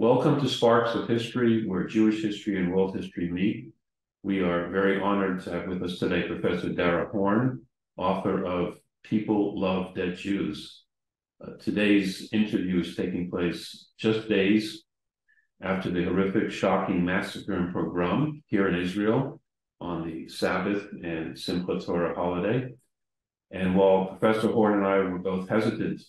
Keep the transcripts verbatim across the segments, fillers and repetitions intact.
Welcome to Sparks of History, where Jewish history and world history meet. We are very honored to have with us today Professor Dara Horn, author of People Love Dead Jews. Uh, today's interview is taking place just days after the horrific, shocking massacre and pogrom here in Israel on the Sabbath and Simchat Torah holiday. And while Professor Horn and I were both hesitant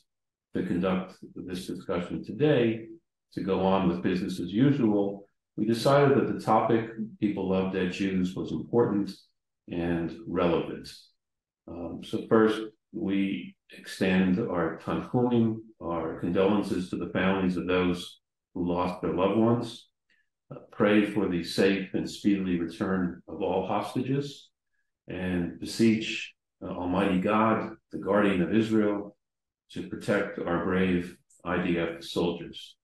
to conduct this discussion today, to go on with business as usual, we decided that the topic, People Love Dead Jews, was important and relevant. Um, so first, we extend our tanchumim, our condolences to the families of those who lost their loved ones. Uh, pray for the safe and speedy return of all hostages, and beseech uh, Almighty God, the guardian of Israel, to protect our brave I D F soldiers.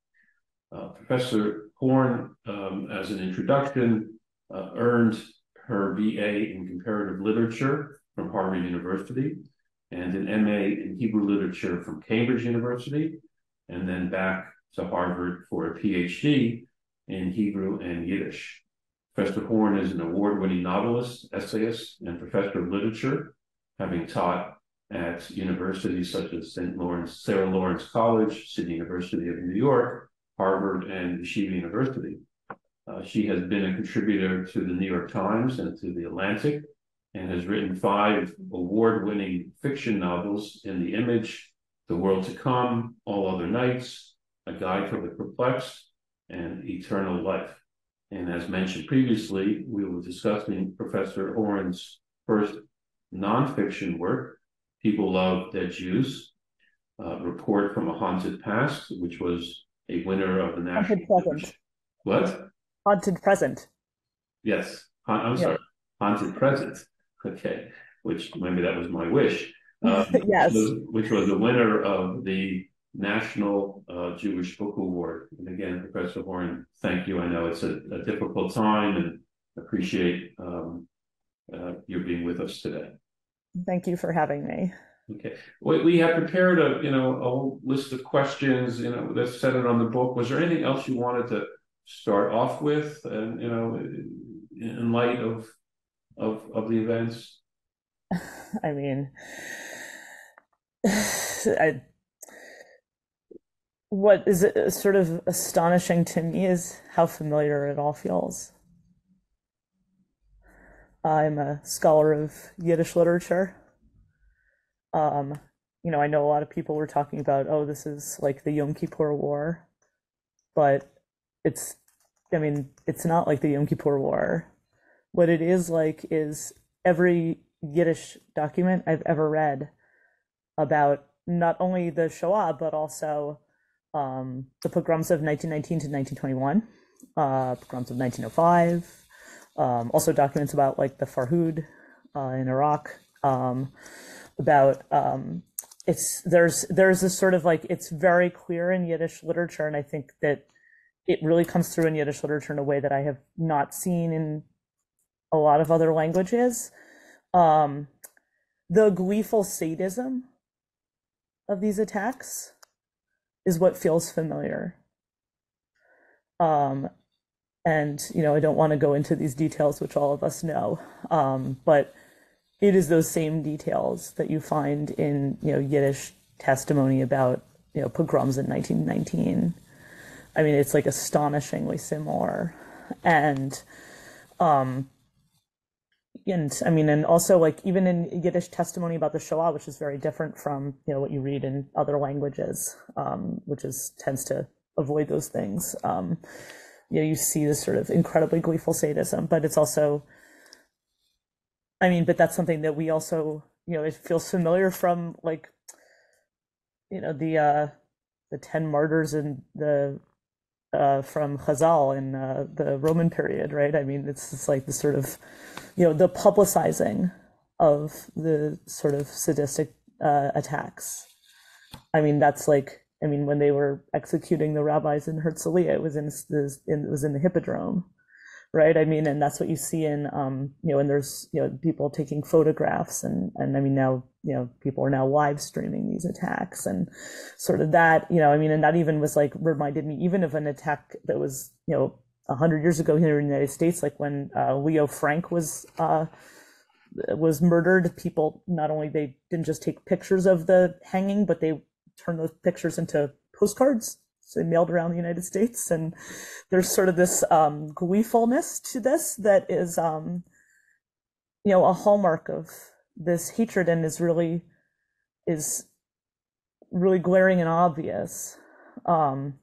Uh, Professor Horn, um, as an introduction, uh, earned her B A in Comparative Literature from Harvard University and an M A in Hebrew Literature from Cambridge University, and then back to Harvard for a P H D in Hebrew and Yiddish. Professor Horn is an award-winning novelist, essayist, and professor of literature, having taught at universities such as Saint Lawrence, Sarah Lawrence College, City University of New York, Harvard, and Yeshiva University. Uh, she has been a contributor to the New York Times and to The Atlantic, and has written five award-winning fiction novels in The Image, The World to Come, All Other Nights, A Guide for the Perplexed, and Eternal Life. And as mentioned previously, we were discussing Professor Horn's first nonfiction work, People Love Dead Jews, a report from a haunted past, which was a winner of the National... Haunted present. What? Haunted present. Yes. Ha I'm yeah. sorry. Haunted present. Okay. Which maybe that was my wish. Um, yes. Which was the winner of the National uh, Jewish Book Award. And again, Professor Horn, thank you. I know it's a, a difficult time, and appreciate um, uh, your being with us today. Thank you for having me. Okay. We have prepared a, you know, a whole list of questions, you know, that's centered on the book. Was there anything else you wanted to start off with, and, you know, in light of, of, of the events? I mean, I, what is it sort of astonishing to me is how familiar it all feels. I'm a scholar of Yiddish literature. Um, you know, I know a lot of people were talking about, oh, this is like the Yom Kippur War, but it's, I mean, it's not like the Yom Kippur War. What it is like is every Yiddish document I've ever read about not only the Shoah, but also um, the pogroms of nineteen nineteen to nineteen twenty-one, uh, pogroms of nineteen oh five, um, also documents about like the Farhud uh, in Iraq, um, about um it's there's there's this sort of like, it's very clear in Yiddish literature, and I think that it really comes through in Yiddish literature in a way that I have not seen in a lot of other languages. Um the gleeful sadism of these attacks is what feels familiar. Um and you know, I don't want to go into these details, which all of us know, um but it is those same details that you find in, you know, Yiddish testimony about, you know, pogroms in nineteen nineteen. I mean, it's like astonishingly similar. And, um, and I mean, and also like even in Yiddish testimony about the Shoah, which is very different from, you know, what you read in other languages, um, which is tends to avoid those things. Um, you know, you see this sort of incredibly gleeful sadism, but it's also, I mean, but that's something that we also, you know, it feels familiar from like, you know, the uh, the ten martyrs and the uh, from Hazal in uh, the Roman period, right? I mean, it's, it's like the sort of, you know, the publicizing of the sort of sadistic uh, attacks. I mean, that's like, I mean, when they were executing the rabbis in Herzliya, it was in the in, it was in the Hippodrome. Right, I mean, and that's what you see in, um, you know, and there's, you know, people taking photographs, and and I mean, now you know, people are now live streaming these attacks and sort of that, you know, I mean, and that even was like reminded me even of an attack that was, you know, a hundred years ago here in the United States, like when uh, Leo Frank was uh, was murdered. People, not only they didn't just take pictures of the hanging, but they turned those pictures into postcards. So they mailed around the United States, and there's sort of this um, gleefulness to this that is, um, you know, a hallmark of this hatred, and is really is really glaring and obvious, um,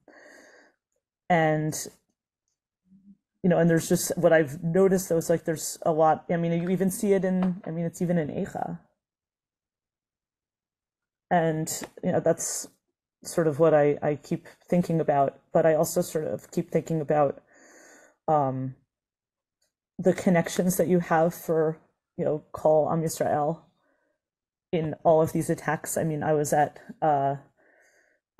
and. You know, and there's just what I've noticed though is like there's a lot. I mean, you even see it in. I mean, it's even in Eicha, and you know that's sort of what I I keep thinking about. But I also sort of keep thinking about um, the connections that you have for you know Kol Am Yisrael in all of these attacks. I mean, I was at uh,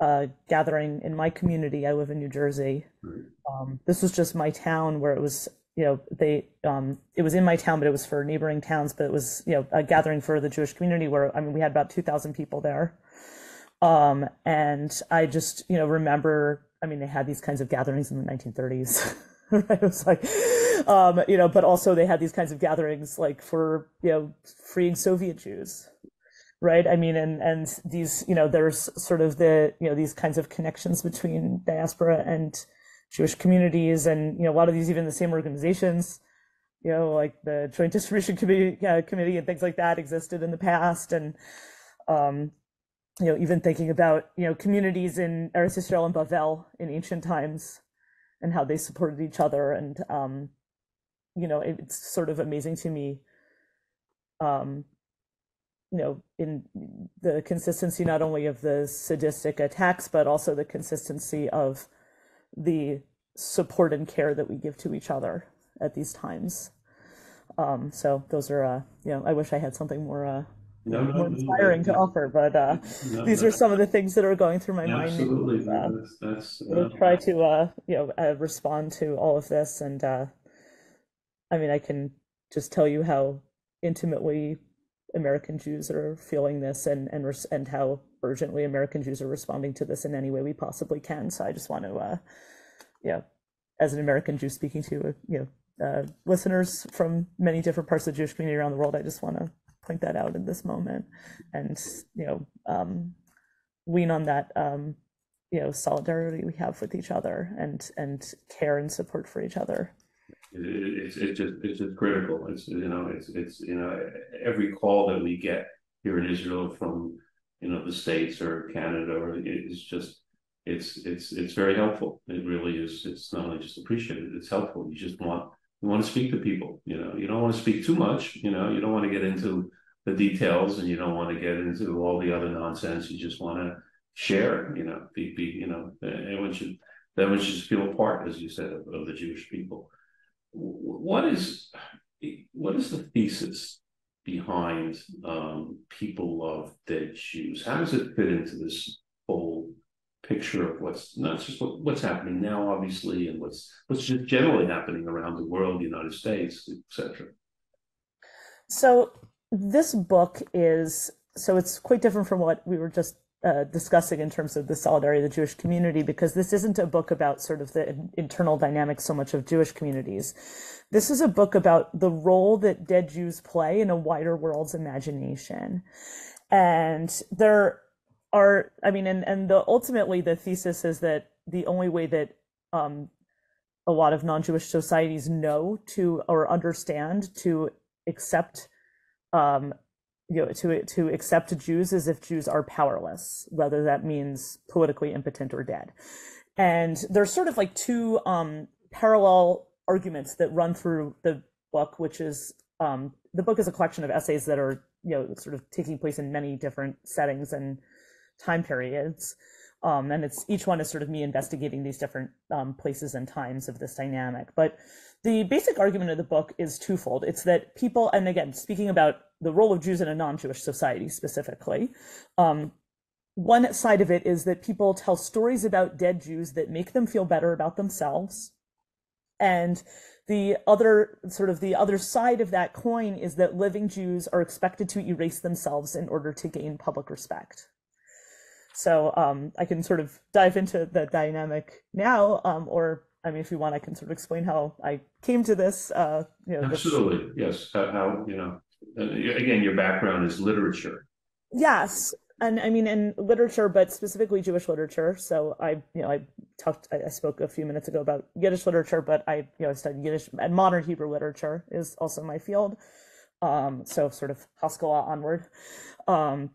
a gathering in my community. I live in New Jersey. Right. Um, this was just my town where it was, you know, they, um, it was in my town, but it was for neighboring towns, but it was, you know, a gathering for the Jewish community where, I mean, we had about two thousand people there. Um, and I just, you know, remember, I mean, they had these kinds of gatherings in the nineteen thirties, right? It was like, um, you know, but also they had these kinds of gatherings like for, you know, freeing Soviet Jews, right? I mean, and, and these, you know, there's sort of the, you know, these kinds of connections between diaspora and Jewish communities, and you know a lot of these even the same organizations, you know, like the Joint Distribution Committee, uh, committee and things like that existed in the past, and um, you know even thinking about you know communities in Eretz Yisrael and Bavel in ancient times, and how they supported each other, and um, you know it, it's sort of amazing to me, um, you know, in the consistency not only of the sadistic attacks but also the consistency of the support and care that we give to each other at these times. Um, so those are, uh, you know, I wish I had something more, uh, no, no, more inspiring no, no, to no. offer, but uh, no, these no. are some of the things that are going through my mind. Absolutely, uh, that's, that's, uh, we'll try to, uh, you know, uh, respond to all of this. And uh, I mean, I can just tell you how intimately American Jews are feeling this, and and and how urgently American Jews are responding to this in any way we possibly can. So I just want to, uh, you know, as an American Jew speaking to you know uh, listeners from many different parts of the Jewish community around the world, I just want to point that out in this moment, and you know, um, lean on that, um, you know, solidarity we have with each other, and and care and support for each other. It's it's just it's just critical. It's you know it's it's you know every call that we get here in Israel from you know the States or Canada, or it's just it's it's it's very helpful. It really is. It's not only just appreciated, it's helpful. You just want you want to speak to people. You know you don't want to speak too much. You know you don't want to get into the details, and you don't want to get into all the other nonsense. You just want to share. You know be be you know everyone should everyone should just feel a part, as you said, of, of the Jewish people. What is what is the thesis behind um, People Love Dead Jews? How does it fit into this whole picture of what's not just what, what's happening now, obviously, and what's what's just generally happening around the world, the United States, et cetera? So this book is so it's quite different from what we were just uh, discussing in terms of the solidarity of the Jewish community, because this isn't a book about sort of the internal dynamics so much of Jewish communities. This is a book about the role that dead Jews play in a wider world's imagination. And there are, I mean, and, and the ultimately the thesis is that the only way that um, a lot of non-Jewish societies know to, or understand to accept um, You know, to to accept Jews is if Jews are powerless, whether that means politically impotent or dead. And there's sort of like two um, parallel arguments that run through the book, which is um, the book is a collection of essays that are you know sort of taking place in many different settings and time periods, um, and it's each one is sort of me investigating these different um, places and times of this dynamic. But the basic argument of the book is twofold. It's that people, and again speaking about the role of Jews in a non-Jewish society specifically. Um, one side of it is that people tell stories about dead Jews that make them feel better about themselves And the other sort of the other side of that coin is that living Jews are expected to erase themselves in order to gain public respect. So um, I can sort of dive into the dynamic now, um, or I mean, if you want, I can sort of explain how I came to this. Uh, you know, Absolutely, this... yes. How, how, you know, again, your background is literature. Yes. And I mean, in literature, but specifically Jewish literature. So I, you know, I talked, I spoke a few minutes ago about Yiddish literature, but I, you know, I studied Yiddish and modern Hebrew literature is also my field. Um, so sort of Haskalah onward, um,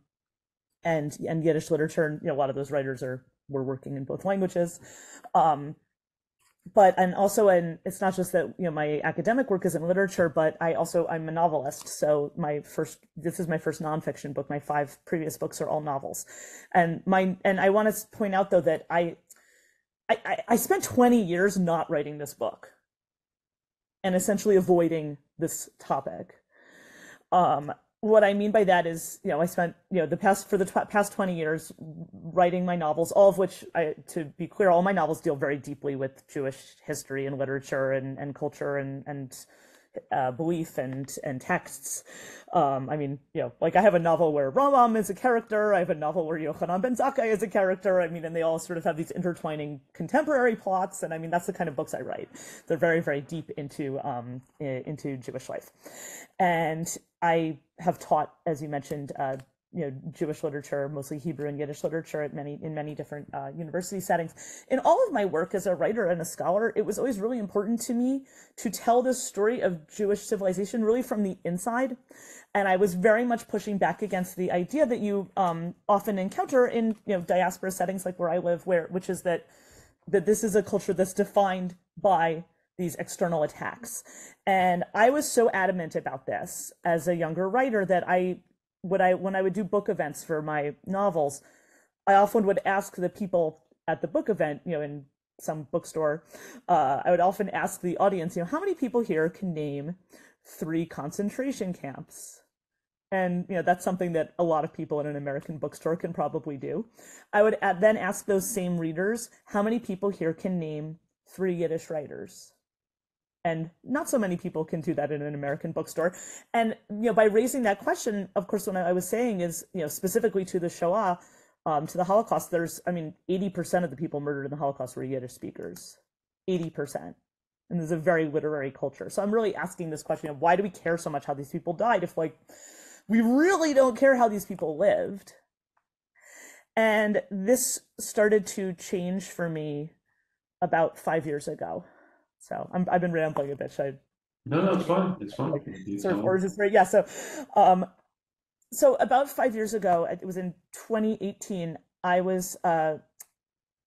and and Yiddish literature. And, you know, a lot of those writers are were working in both languages, um, but and also in it's not just that you know my academic work is in literature, but I also I'm a novelist. So my first this is my first nonfiction book. My five previous books are all novels, and my and I want to point out though that I I, I spent twenty years not writing this book, and essentially avoiding this topic. Um, What I mean by that is, you know, I spent, you know, the past for the tw past twenty years writing my novels, all of which, I, to be clear, all my novels deal very deeply with Jewish history and literature and, and culture and, and uh, belief and, and texts. Um, I mean, you know, like I have a novel where Rambam is a character. I have a novel where Yochanan ben Zakkai is a character. I mean, and they all sort of have these intertwining contemporary plots. And I mean, that's the kind of books I write. They're very, very deep into um, into Jewish life. And I have taught, as you mentioned, uh, you know, Jewish literature, mostly Hebrew and Yiddish literature, at many in many different uh, university settings. In all of my work as a writer and a scholar, it was always really important to me to tell this story of Jewish civilization really from the inside. And I was very much pushing back against the idea that you um, often encounter in you know diaspora settings like where I live, where which is that that this is a culture that's defined by these external attacks. And I was so adamant about this as a younger writer that I would I when I would do book events for my novels, I often would ask the people at the book event, you know, in some bookstore, uh, I would often ask the audience, you know, how many people here can name three concentration camps? And, you know, that's something that a lot of people in an American bookstore can probably do. I would then ask those same readers, how many people here can name three Yiddish writers? And not so many people can do that in an American bookstore. And, you know, by raising that question, of course, when I was saying is, you know, specifically to the Shoah, um, to the Holocaust, there's, I mean, eighty percent of the people murdered in the Holocaust were Yiddish speakers, eighty percent. And there's a very literary culture. So I'm really asking this question of why do we care so much how these people died if, like, we really don't care how these people lived? And this started to change for me about five years ago. So I'm, I've been rambling a bit. Should I, no, no, it's fine. It's fine. Like, sort of origins, right? Yeah. So, um, so about five years ago, it was in twenty eighteen. I was uh,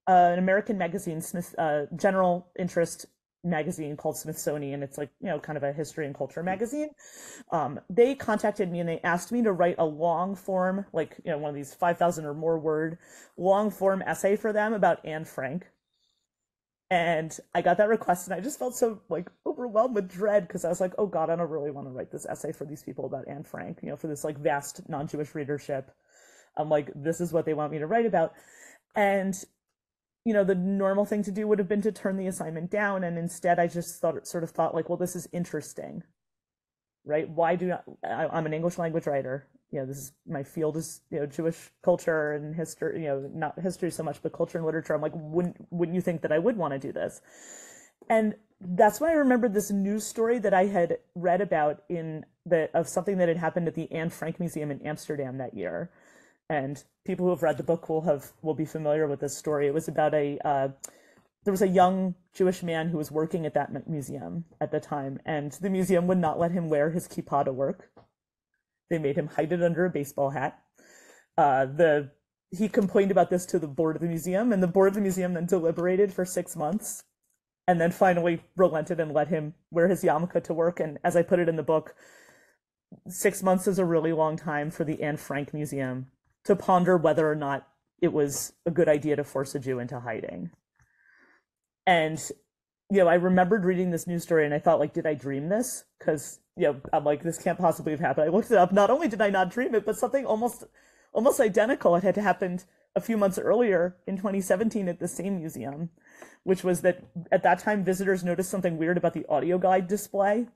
an American magazine, Smith, uh, general interest magazine called Smithsonian. It's like you know, kind of a history and culture magazine. Um, they contacted me and they asked me to write a long form, like you know, one of these five thousand or more word long form essay for them about Anne Frank. And I got that request and I just felt so like overwhelmed with dread because I was like, oh God, I don't really want to write this essay for these people about Anne Frank, you know, for this like vast non-Jewish readership. I'm like, this is what they want me to write about. And, you know, the normal thing to do would have been to turn the assignment down. And instead I just thought, sort of thought like, well, this is interesting, right? Why do I, I'm an English language writer. You know, this is my field is, you know, Jewish culture and history, you know, not history so much, but culture and literature. I'm like, wouldn't, wouldn't you think that I would want to do this? And that's when I remembered this news story that I had read about in the, of something that had happened at the Anne Frank Museum in Amsterdam that year. And people who have read the book will have, will be familiar with this story. It was about a, uh, there was a young Jewish man who was working at that museum at the time, and the museum would not let him wear his kippah to work. They made him hide it under a baseball hat. Uh, the he complained about this to the board of the museum, and the board of the museum then deliberated for six months, and then finally relented and let him wear his yarmulke to work. And as I put it in the book, six months is a really long time for the Anne Frank Museum to ponder whether or not it was a good idea to force a Jew into hiding. And you know, I remembered reading this news story, and I thought, like, did I dream this? Because you know, I'm like, this can't possibly have happened. I looked it up. Not only did I not dream it, but something almost, almost identical had happened a few months earlier in twenty seventeen at the same museum, which was that at that time visitors noticed something weird about the audio guide display.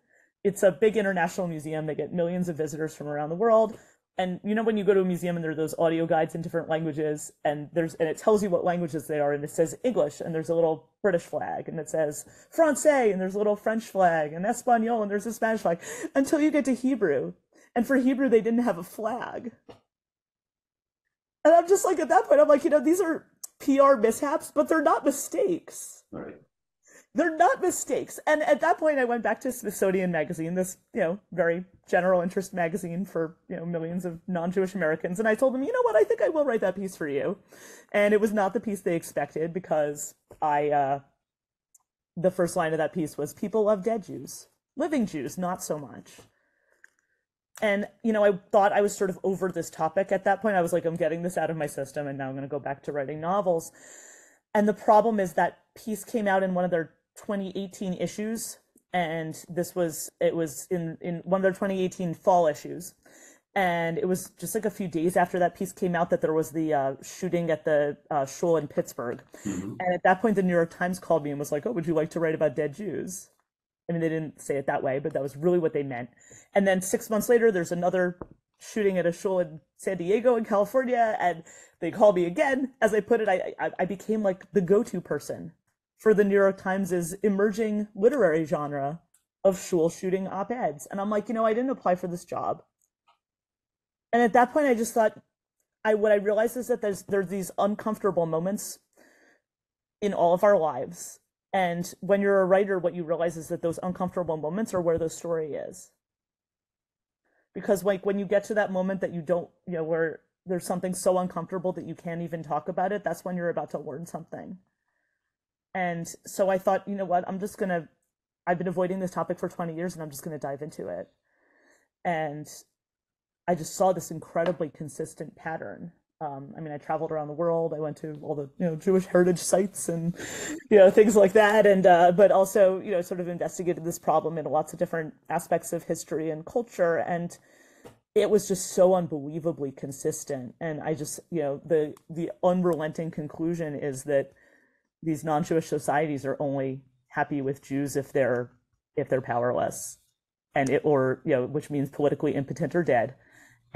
It's a big international museum. They get millions of visitors from around the world. And you know, when you go to a museum and there are those audio guides in different languages, and there's and it tells you what languages they are, and it says English, and there's a little British flag, and it says Francais, and there's a little French flag, and Espanol, and there's a Spanish flag, until you get to Hebrew. And for Hebrew, they didn't have a flag. And I'm just like, at that point, I'm like, you know, these are P R mishaps, but they're not mistakes. Right. They're not mistakes. And at that point, I went back to Smithsonian magazine, this, you know, very general interest magazine for, you know, millions of non-Jewish Americans. And I told them, you know what, I think I will write that piece for you. And it was not the piece they expected, because I, uh, the first line of that piece was, "People love dead Jews, living Jews, not so much." And, you know, I thought I was sort of over this topic at that point. I was like, I'm getting this out of my system, and now I'm going to go back to writing novels. And the problem is that piece came out in one of their twenty eighteen issues, and this was it was in in one of their twenty eighteen fall issues, and it was just like a few days after that piece came out that there was the uh shooting at the uh shul in Pittsburgh. Mm-hmm. And at that point the New York Times called me and was like, oh, would you like to write about dead Jews? I mean, they didn't say it that way, but that was really what they meant. And then six months later there's another shooting at a shul in San Diego in California, and they called me again. As I put it, I I, I became like the go-to person for the New York Times' emerging literary genre of shul shooting op-eds. And I'm like, you know, I didn't apply for this job. And at that point, I just thought, I what I realized is that there's there's these uncomfortable moments in all of our lives. And when you're a writer, what you realize is that those uncomfortable moments are where the story is. Because like when you get to that moment that you don't, you know, where there's something so uncomfortable that you can't even talk about it, that's when you're about to learn something. And so I thought, you know what, I'm just gonna, I've been avoiding this topic for twenty years, and I'm just gonna dive into it. And I just saw this incredibly consistent pattern. Um, I mean, I traveled around the world. I went to all the, you know, Jewish heritage sites and, you know, things like that. And, uh, but also, you know, sort of investigated this problem in lots of different aspects of history and culture. And it was just so unbelievably consistent. And I just, you know, the, the unrelenting conclusion is that these non-Jewish societies are only happy with Jews if they're, if they're powerless, and it, or, you know, which means politically impotent or dead.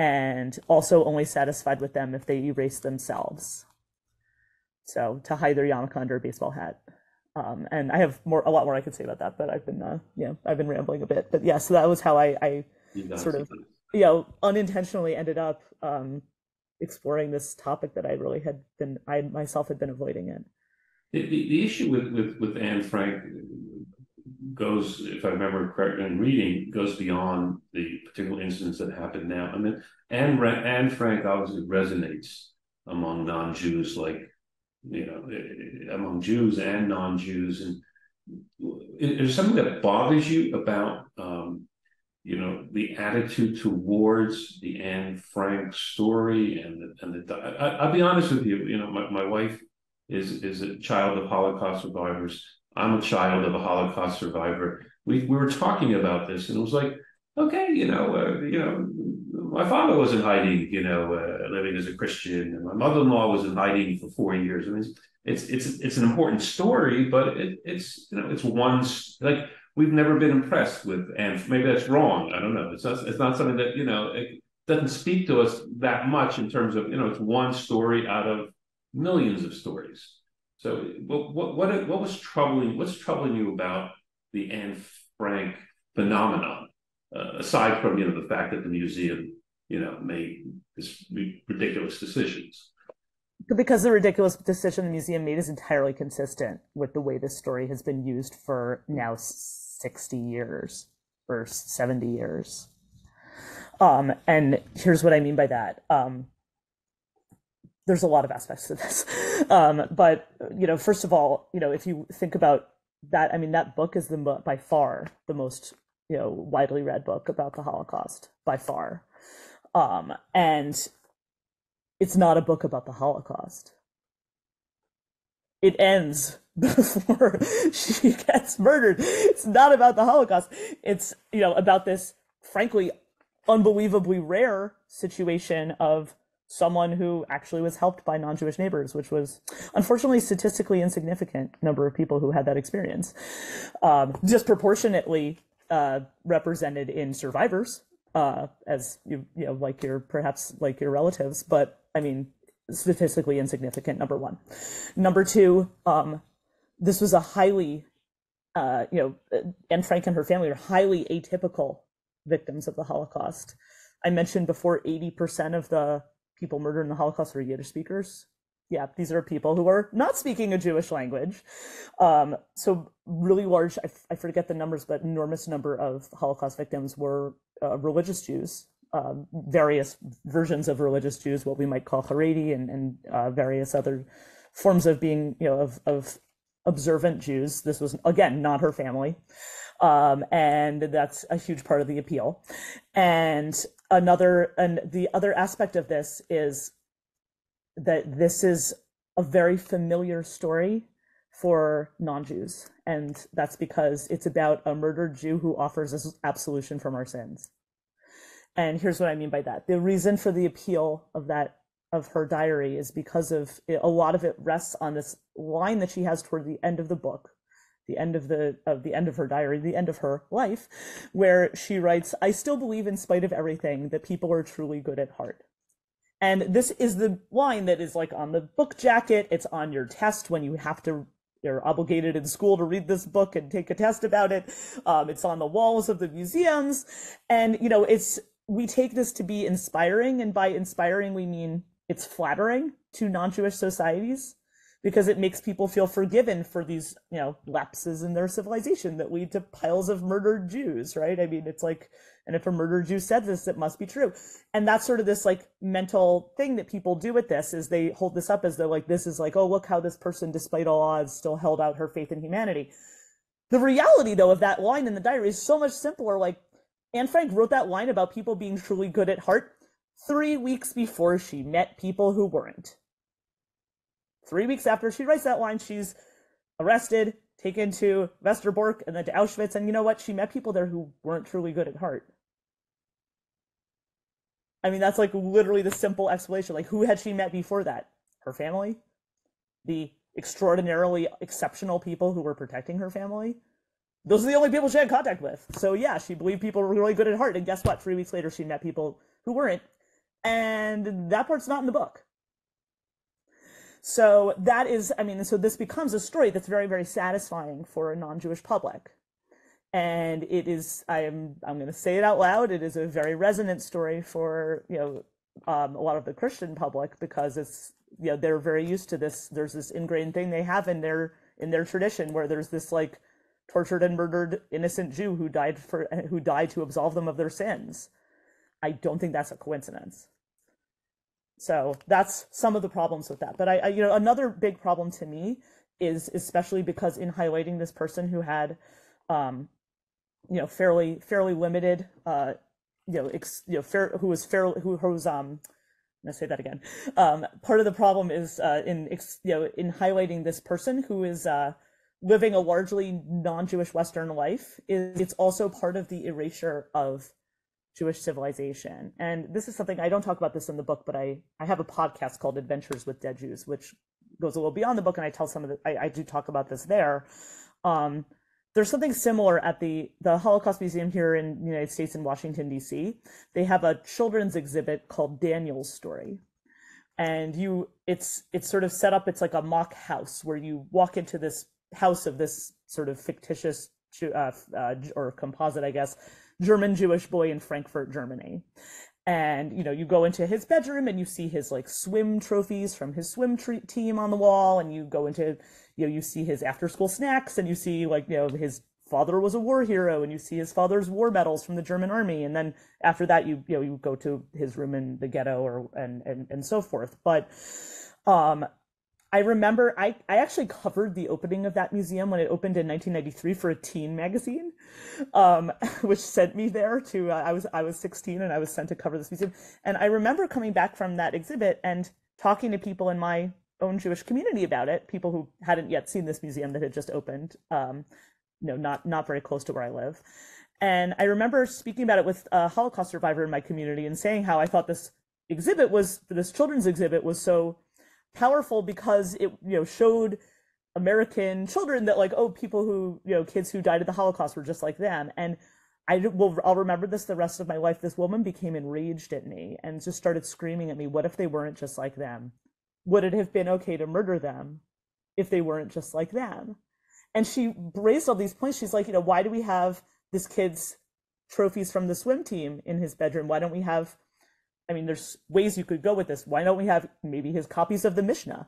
And also only satisfied with them if they erase themselves. So to hide their yarmulke under a baseball hat. Um, and I have more, a lot more I could say about that, but I've been, uh, you know, I've been rambling a bit. But yeah, so that was how I, I sort of, you know, unintentionally ended up um, exploring this topic that I really had been, I myself had been avoiding it. The, the, the issue with, with, with Anne Frank goes, if I remember correctly in reading, goes beyond the particular incidents that happen now. I mean, Anne, Anne Frank obviously resonates among non-Jews, like, you know, among Jews and non-Jews. And is there something that bothers you about, um, you know, the attitude towards the Anne Frank story? And the, and the, I, I'll be honest with you, you know, my, my wife is, is a child of Holocaust survivors. I'm a child of a Holocaust survivor. We we were talking about this, and it was like, okay, you know, uh, you know, my father was in hiding, you know, uh, living as a Christian, and my mother-in-law was in hiding for four years. I mean, it's it's it's, it's an important story, but it, it's you know, it's one like we've never been impressed with, and maybe that's wrong. I don't know. It's not it's not something that you know it doesn't speak to us that much in terms of you know, it's one story out of millions of stories. So what what what what was troubling? What's troubling you about the Anne Frank phenomenon? Uh, aside from you know the fact that the museum you know made this ridiculous decisions, because the ridiculous decision the museum made is entirely consistent with the way this story has been used for now sixty years or seventy years. Um, and here's what I mean by that. Um, There's a lot of aspects to this, um, but you know, first of all, you know, if you think about that, I mean, that book is the by far the most you know widely read book about the Holocaust by far, um, and it's not a book about the Holocaust. It ends before she gets murdered. It's not about the Holocaust. It's you know about this, frankly, unbelievably rare situation of someone who actually was helped by non-Jewish neighbors, which was unfortunately statistically insignificant number of people who had that experience, um, disproportionately uh, represented in survivors, uh, as you, you know, like your perhaps like your relatives, but I mean, statistically insignificant, number one. Number two, um, this was a highly, uh, you know, Anne Frank and her family were highly atypical victims of the Holocaust. I mentioned before eighty percent of the people murdered in the Holocaust were Yiddish speakers. Yeah, these are people who are not speaking a Jewish language. Um, so really large, I, I forget the numbers, but enormous number of Holocaust victims were uh, religious Jews, uh, various versions of religious Jews, what we might call Haredi, and, and uh, various other forms of being, you know, of, of observant Jews. This was, again, not her family. Um, and that's a huge part of the appeal. And another, and the other aspect of this is that this is a very familiar story for non-Jews. And that's because it's about a murdered Jew who offers us absolution from our sins. And here's what I mean by that. The reason for the appeal of that, of her diary, is because of it, a lot of it rests on this line that she has toward the end of the book, the end of the of the end of her diary, the end of her life, where she writes, "I still believe, in spite of everything, that people are truly good at heart." And this is the line that is like on the book jacket. It's on your test when you have to, you're obligated in school to read this book and take a test about it. Um, it's on the walls of the museums. And, you know, it's, we take this to be inspiring. And by inspiring, we mean it's flattering to non-Jewish societies, because it makes people feel forgiven for these, you know, lapses in their civilization that lead to piles of murdered Jews, right? I mean, it's like, and if a murdered Jew said this, it must be true. And that's sort of this like mental thing that people do with this, is they hold this up as though like, this is like, oh, look how this person, despite all odds, still held out her faith in humanity. The reality, though, of that line in the diary is so much simpler. Like, Anne Frank wrote that line about people being truly good at heart three weeks before she met people who weren't. Three weeks after she writes that line, she's arrested, taken to Westerbork and then to Auschwitz. And you know what? She met people there who weren't truly good at heart. I mean, that's like literally the simple explanation. Like, who had she met before that? Her family, the extraordinarily exceptional people who were protecting her family. Those are the only people she had contact with. So yeah, she believed people were really good at heart. And guess what? Three weeks later, she met people who weren't. And that part's not in the book. So that is, I mean, so this becomes a story that's very, very satisfying for a non-Jewish public. And it is, I am, I'm going to say it out loud, it is a very resonant story for, you know, um, a lot of the Christian public, because it's, you know, they're very used to this. There's this ingrained thing they have in their, in their tradition, where there's this like tortured and murdered innocent Jew who died for, who died to absolve them of their sins. I don't think that's a coincidence. So that's some of the problems with that. But I, I, you know, another big problem to me is, especially because in highlighting this person who had, um, you know, fairly fairly limited, uh, you know, ex, you know, fair, who was fair, who, who was, um, let's say that again. Um, part of the problem is uh, in, ex, you know, in highlighting this person who is uh, living a largely non-Jewish Western life, is it's also part of the erasure of Jewish civilization. And this is something, I don't talk about this in the book, but I, I have a podcast called Adventures with Dead Jews, which goes a little beyond the book. And I tell some of the, I, I do talk about this there. Um, there's something similar at the, the Holocaust Museum here in the United States in Washington, D C. They have a children's exhibit called Daniel's Story. And you, it's, it's sort of set up, it's like a mock house where you walk into this house of this sort of fictitious uh, uh, or composite, I guess, German Jewish boy in Frankfurt, Germany. And, you know, you go into his bedroom and you see his like swim trophies from his swim team on the wall. And you go into, you know, you see his after school snacks, and you see like, you know, his father was a war hero, and you see his father's war medals from the German army. And then after that, you, you know, you go to his room in the ghetto, or, and, and, and so forth. But, um, I remember I, I actually covered the opening of that museum when it opened in nineteen ninety-three for a teen magazine, um, which sent me there to, uh, I was I was sixteen and I was sent to cover this museum. And I remember coming back from that exhibit and talking to people in my own Jewish community about it, people who hadn't yet seen this museum that had just opened, um, you know, not, not very close to where I live. And I remember speaking about it with a Holocaust survivor in my community and saying how I thought this exhibit was, this children's exhibit was so powerful because it, you know, showed American children that, like, oh, people who, you know, kids who died at the Holocaust were just like them. And I will, I'll remember this the rest of my life. This woman became enraged at me and just started screaming at me, what if they weren't just like them? Would it have been okay to murder them if they weren't just like them? And she raised all these points. She's like, you know, why do we have this kid's trophies from the swim team in his bedroom? Why don't we have, I mean, there's ways you could go with this. Why don't we have maybe his copies of the Mishnah?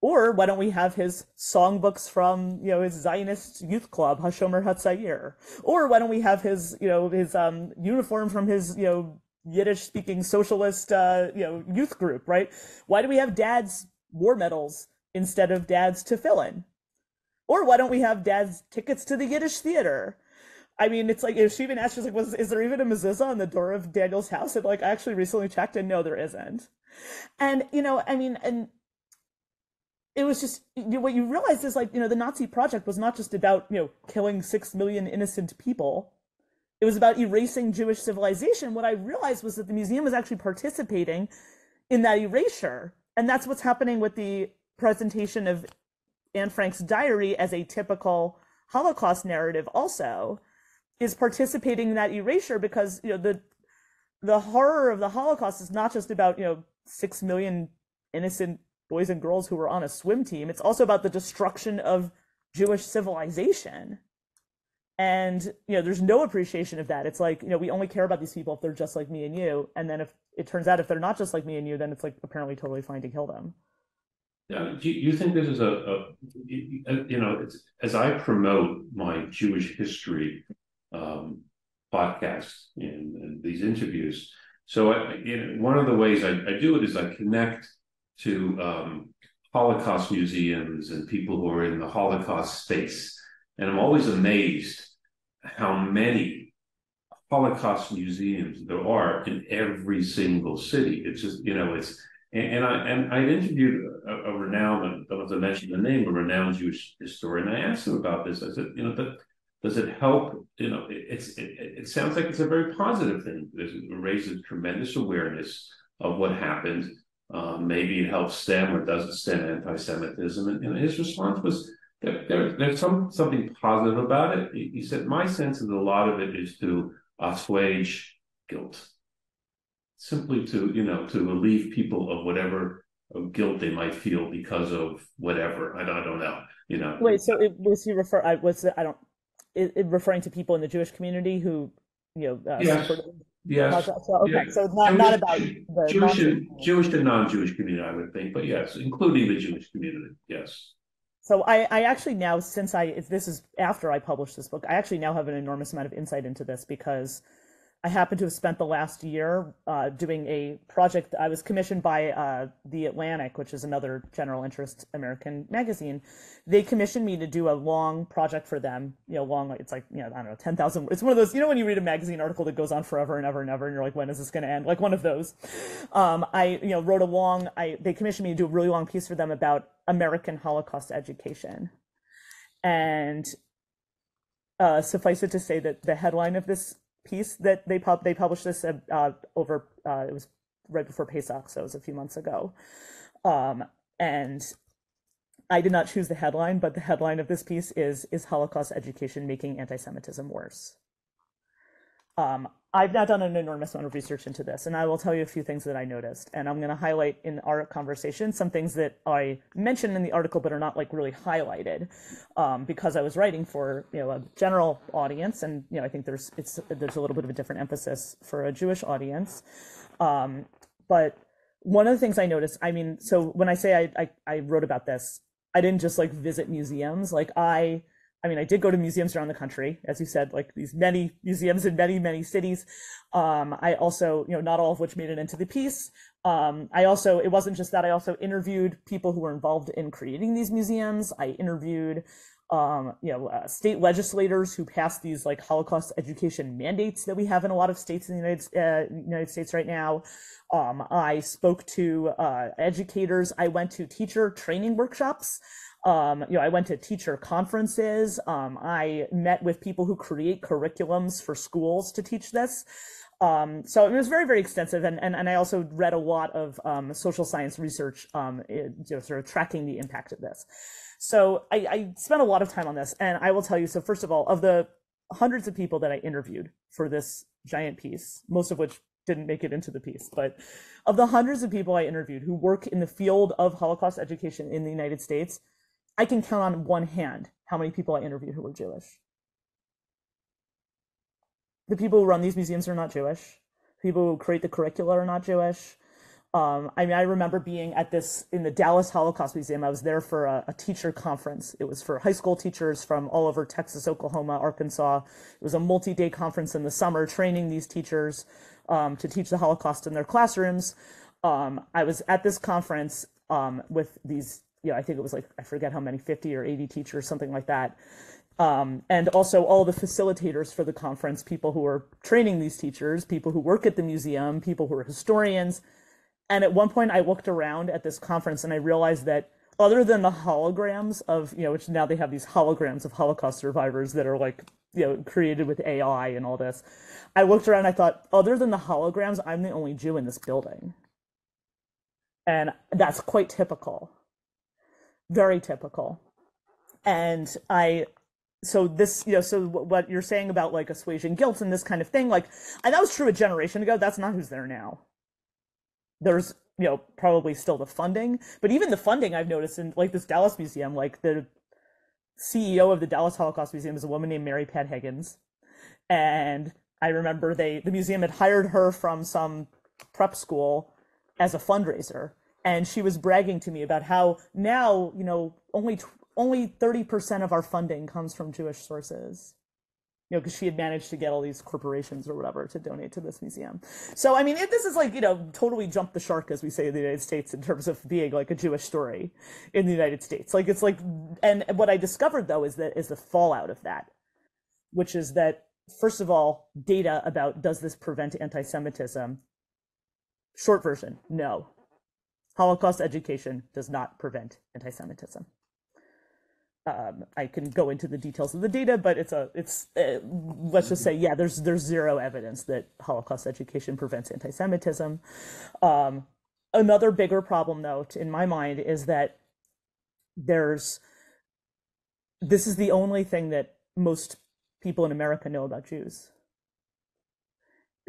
Or why don't we have his songbooks from, you know, his Zionist youth club, Hashomer HaTzair? Or why don't we have his, you know, his um, uniform from his, you know, Yiddish-speaking socialist, uh, you know, youth group, right? Why do we have dad's war medals instead of dad's tefillin? Or why don't we have dad's tickets to the Yiddish theater? I mean, it's like, if she even asked, she's like, was, is there even a mezuzah on the door of Daniel's house? And, like, I actually recently checked, and no, there isn't. And, you know, I mean, and it was just, you know, what you realize is, like, you know, the Nazi project was not just about, you know, killing six million innocent people. It was about erasing Jewish civilization. What I realized was that the museum was actually participating in that erasure. And that's what's happening with the presentation of Anne Frank's diary as a typical Holocaust narrative also, is participating in that erasure, because, you know, the the horror of the Holocaust is not just about, you know, six million innocent boys and girls who were on a swim team. It's also about the destruction of Jewish civilization. And, you know, there's no appreciation of that. It's like, you know, we only care about these people if they're just like me and you. And then if it turns out if they're not just like me and you, then it's, like, apparently totally fine to kill them. Uh, do you think this is a, a you know, it's, as I promote my Jewish history um, podcast and, and these interviews, so I, you know, one of the ways I, I do it is I connect to um, Holocaust museums and people who are in the Holocaust space. And I'm always amazed how many Holocaust museums there are in every single city. It's just, you know, it's, And I and I interviewed a, a renowned, I don't have to mention the name, a renowned Jewish historian. I asked him about this. I said, you know, that, does it help? You know, it, it's it, it sounds like it's a very positive thing. It raises tremendous awareness of what happened. Um, maybe it helps stem or doesn't stem anti-Semitism. And, and his response was, there, there, there's some something positive about it. He, he said, my sense is a lot of it is to assuage guilt. Simply to, you know, to relieve people of whatever of guilt they might feel because of whatever. I don't, I don't know, you know. Wait, so it, was he refer? I was I don't. It, it referring to people in the Jewish community who, you know. Uh, yes. Sort of, yes. So, okay. Yeah. So it's not, Jewish, not about the Jewish, and, Jewish to non-Jewish community, I would think, but yes, including the Jewish community. Yes. So I, I actually now, since I this is after I published this book, I actually now have an enormous amount of insight into this, because I happen to have spent the last year uh, doing a project. I was commissioned by uh, The Atlantic, which is another general interest American magazine. They commissioned me to do a long project for them. You know, long, it's like, you know, I don't know, ten thousand. It's one of those, you know, when you read a magazine article that goes on forever and ever and ever, and you're like, when is this going to end? Like one of those. Um, I, you know, wrote a long, I, they commissioned me to do a really long piece for them about American Holocaust education. And uh, suffice it to say that the headline of this piece that they pub they published this uh, over uh, it was right before Pesach, so it was a few months ago, um, and I did not choose the headline, but the headline of this piece is is Holocaust education making anti-Semitism worse? Um, I've now done an enormous amount of research into this, and I will tell you a few things that I noticed, and I'm going to highlight in our conversation some things that I mentioned in the article but are not, like, really highlighted, um, because I was writing for, you know, a general audience, and, you know, I think there's it's there's a little bit of a different emphasis for a Jewish audience, um, but one of the things I noticed, I mean, so when I say I, I I wrote about this, I didn't just, like, visit museums, like I. I mean, I did go to museums around the country, as you said, like these many museums in many, many cities. Um, I also, you know, not all of which made it into the piece. Um, I also, it wasn't just that, I also interviewed people who were involved in creating these museums. I interviewed, um, you know, uh, state legislators who passed these, like, Holocaust education mandates that we have in a lot of states in the United, uh, United States right now. Um, I spoke to uh, educators. I went to teacher training workshops. Um, you know, I went to teacher conferences. Um, I met with people who create curriculums for schools to teach this. Um, so it was very, very extensive. And, and, and I also read a lot of um, social science research, um, it, you know, sort of tracking the impact of this. So I, I spent a lot of time on this. And I will tell you, so first of all, of the hundreds of people that I interviewed for this giant piece, most of which didn't make it into the piece, but of the hundreds of people I interviewed who work in the field of Holocaust education in the United States, I can count on one hand how many people I interviewed who were Jewish. The people who run these museums are not Jewish. People who create the curricula are not Jewish. Um, I mean, I remember being at this in the Dallas Holocaust Museum. I was there for a, a teacher conference. It was for high school teachers from all over Texas, Oklahoma, Arkansas. It was a multi-day conference in the summer, training these teachers um, to teach the Holocaust in their classrooms. Um, I was at this conference um, with these, you know, I think it was like, I forget how many, fifty or eighty teachers, something like that. Um, and also all the facilitators for the conference, people who are training these teachers, people who work at the museum, people who are historians. And at one point I looked around at this conference and I realized that other than the holograms of, you know, which now they have these holograms of Holocaust survivors that are like, you know, created with A I and all this. I looked around and I thought, other than the holograms, I'm the only Jew in this building. And that's quite typical, very typical. And I... So this, you know, so what you're saying about like assuaging guilt and this kind of thing, like, and that was true a generation ago. That's not who's there now. There's, you know, probably still the funding, but even the funding I've noticed in like this Dallas Museum, like the C E O of the Dallas Holocaust Museum is a woman named Mary Pat Higgins. And I remember they, the museum had hired her from some prep school as a fundraiser. And she was bragging to me about how now, you know, only Only thirty percent of our funding comes from Jewish sources, you know, because she had managed to get all these corporations or whatever to donate to this museum. So, I mean, if this is like, you know, totally jump the shark, as we say in the United States, in terms of being like a Jewish story in the United States. Like, it's like, and what I discovered, though, is that is the fallout of that, which is that, first of all, data about does this prevent anti-Semitism? Short version, no. Holocaust education does not prevent anti-Semitism. Um, I can go into the details of the data, but it's a it's uh, let's just say, yeah, there's there's zero evidence that Holocaust education prevents anti-Semitism. Um, another bigger problem, though, in my mind, is that there's this is the only thing that most people in America know about Jews.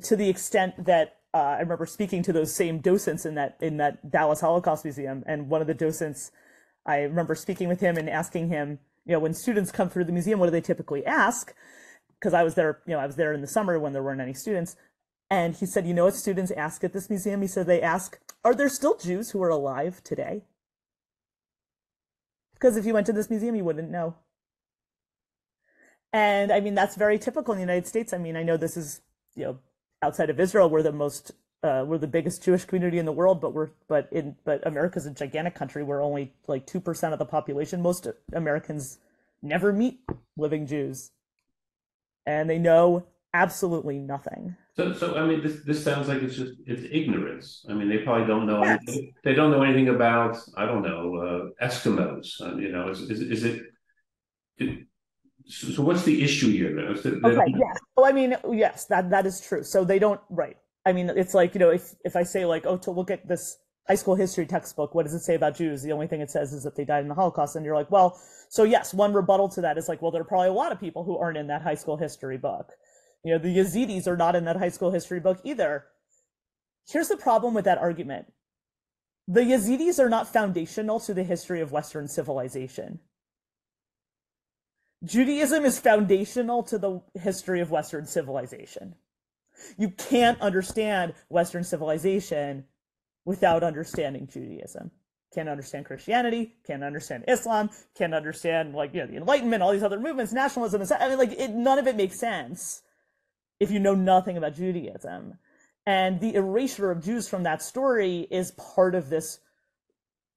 To the extent that uh, I remember speaking to those same docents in that in that Dallas Holocaust Museum, and one of the docents. I remember speaking with him and asking him, you know, when students come through the museum, what do they typically ask? Because I was there, you know, I was there in the summer when there weren't any students. And he said, you know what students ask at this museum? He said, they ask, are there still Jews who are alive today? Because if you went to this museum, you wouldn't know. And I mean, that's very typical in the United States. I mean, I know this is, you know, outside of Israel, we're the most Uh, we're the biggest Jewish community in the world, but we're but in but America's a gigantic country where only like two percent of the population. Most Americans never meet living Jews, and they know absolutely nothing. So, so I mean, this this sounds like it's just it's ignorance. I mean, they probably don't know yes. anything. They don't know anything about I don't know uh, Eskimos. Um, you know, is is, is it? it so, what's the issue here? Though? So okay. Yes. Well, I mean, yes, that that is true. So they don't right. I mean, it's like, you know, if, if I say like, oh, to look at this high school history textbook, what does it say about Jews? The only thing it says is that they died in the Holocaust. And you're like, well, so yes, one rebuttal to that is like, well, there are probably a lot of people who aren't in that high school history book. You know, the Yazidis are not in that high school history book either. Here's the problem with that argument. The Yazidis are not foundational to the history of Western civilization. Judaism is foundational to the history of Western civilization. You can't understand Western civilization without understanding Judaism. Can't understand Christianity, can't understand Islam, can't understand like, you know, the Enlightenment, all these other movements, nationalism, and stuff. I mean, like it, none of it makes sense if you know nothing about Judaism. And the erasure of Jews from that story is part of this,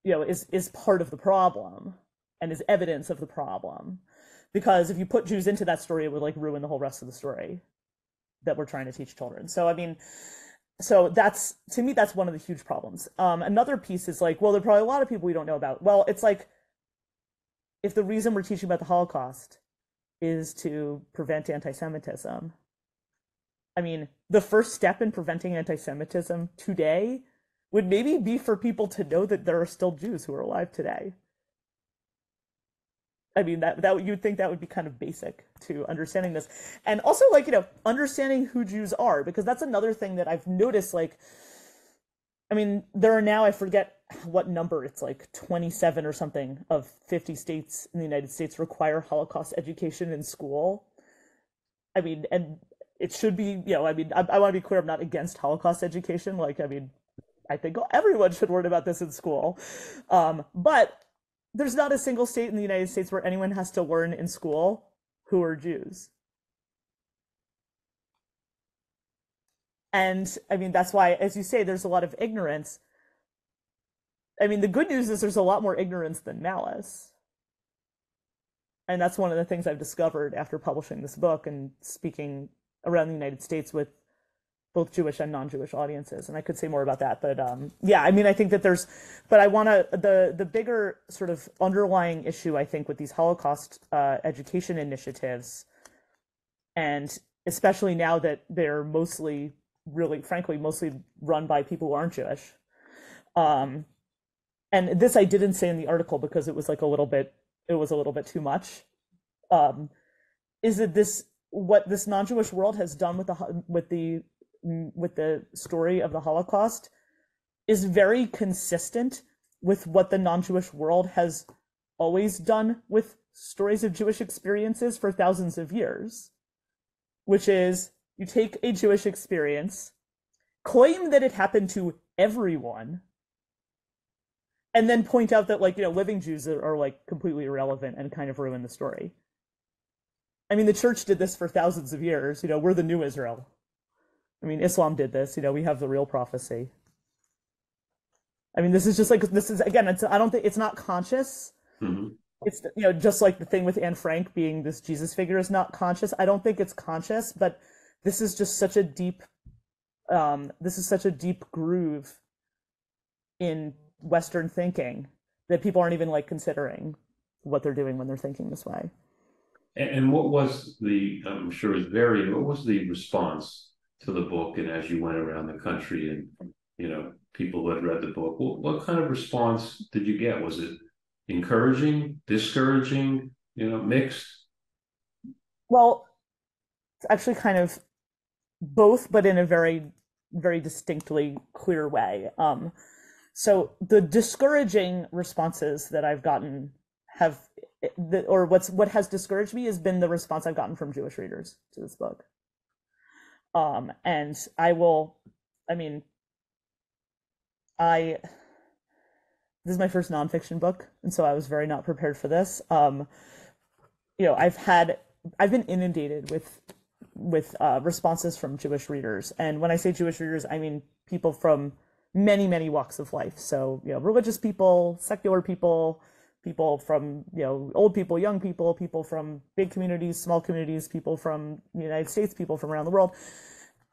you know, is, is part of the problem and is evidence of the problem. Because if you put Jews into that story, it would like ruin the whole rest of the story that we're trying to teach children. So, I mean, so that's, to me, that's one of the huge problems. Um, another piece is like, well, there are probably a lot of people we don't know about. Well, it's like, if the reason we're teaching about the Holocaust is to prevent anti-Semitism, I mean, the first step in preventing anti-Semitism today would maybe be for people to know that there are still Jews who are alive today. I mean, that, that you'd think that would be kind of basic to understanding this. And also, like, you know, understanding who Jews are, because that's another thing that I've noticed. Like, I mean, there are now, I forget what number, it's like twenty-seven or something of fifty states in the United States require Holocaust education in school. I mean, and it should be, you know, I mean, I, I want to be clear, I'm not against Holocaust education. Like, I mean, I think everyone should learn about this in school. Um, but there's not a single state in the United States where anyone has to learn in school who are Jews. And I mean, that's why, as you say, there's a lot of ignorance. I mean, the good news is there's a lot more ignorance than malice. And that's one of the things I've discovered after publishing this book and speaking around the United States with both Jewish and non-Jewish audiences. And I could say more about that, but um, yeah, I mean, I think that there's, but I want to, the, the bigger sort of underlying issue, I think, with these Holocaust uh, education initiatives, and especially now that they're mostly, really, frankly, mostly run by people who aren't Jewish. Um, and this I didn't say in the article because it was like a little bit, it was a little bit too much, um, is that this, what this non-Jewish world has done with the, with the, with the story of the Holocaust is very consistent with what the non-Jewish world has always done with stories of Jewish experiences for thousands of years, which is you take a Jewish experience, claim that it happened to everyone, and then point out that, like, you know, living Jews are, are like completely irrelevant and kind of ruin the story. I mean, the church did this for thousands of years. You know, we're the new Israel. I mean, Islam did this, you know, we have the real prophecy. I mean, this is just like, this is, again, it's, I don't think, it's not conscious. Mm-hmm. It's, you know, just like the thing with Anne Frank being this Jesus figure is not conscious. I don't think it's conscious, but this is just such a deep, um, this is such a deep groove in Western thinking that people aren't even like considering what they're doing when they're thinking this way. And, and what was the, I'm sure it's varied, what was the response to the book, and as you went around the country and, you know, people who had read the book, what, what kind of response did you get? Was it encouraging, discouraging, you know, mixed? Well, it's actually kind of both, but in a very, very distinctly clear way. Um, so the discouraging responses that I've gotten have, the, or what's what has discouraged me has been the response I've gotten from Jewish readers to this book. Um, and I will, I mean, I, this is my first nonfiction book, and so I was very not prepared for this. Um, you know, I've had, I've been inundated with, with uh, responses from Jewish readers. And when I say Jewish readers, I mean people from many, many walks of life. So, you know, religious people, secular people, people from, you know, old people, young people, people from big communities, small communities, people from the United States, people from around the world.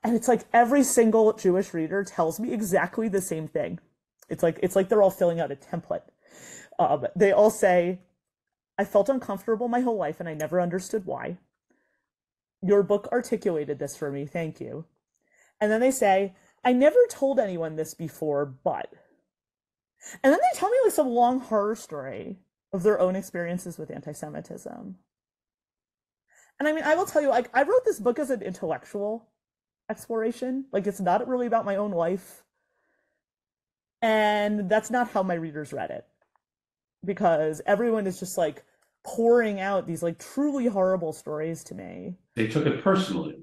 And it's like every single Jewish reader tells me exactly the same thing. It's like, it's like they're all filling out a template. Um, they all say, I felt uncomfortable my whole life and I never understood why. Your book articulated this for me, thank you. And then they say, I never told anyone this before, but... And then they tell me like some long horror story of their own experiences with anti-Semitism. And I mean, I will tell you, like, I wrote this book as an intellectual exploration. Like, it's not really about my own life. And that's not how my readers read it, because everyone is just like pouring out these like truly horrible stories to me. They took it personally.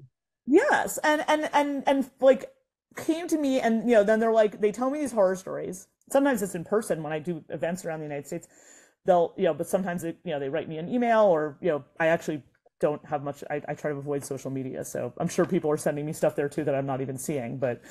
Yes. And, and, and, and like came to me, and, you know, then they're like, they tell me these horror stories. Sometimes it's in person when I do events around the United States, they'll, you know, but sometimes it, you know, they write me an email, or, you know, I actually don't have much, I, I try to avoid social media. So I'm sure people are sending me stuff there too that I'm not even seeing, but